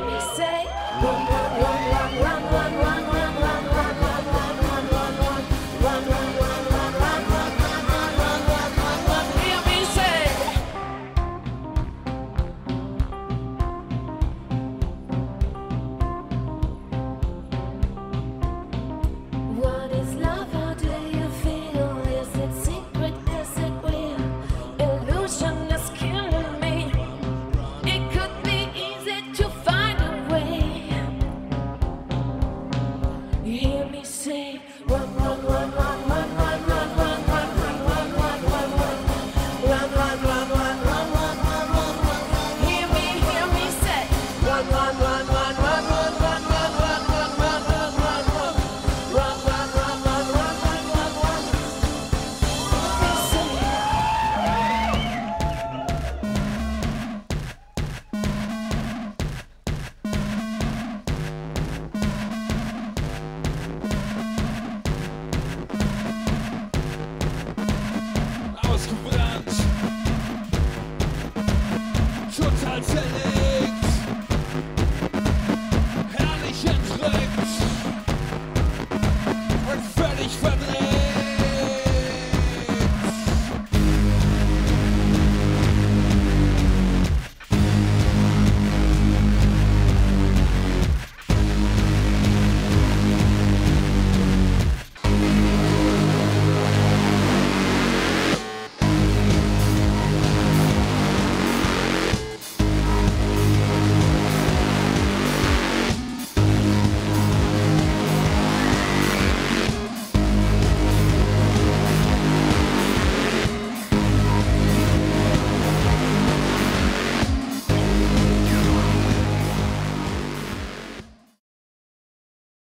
baby, say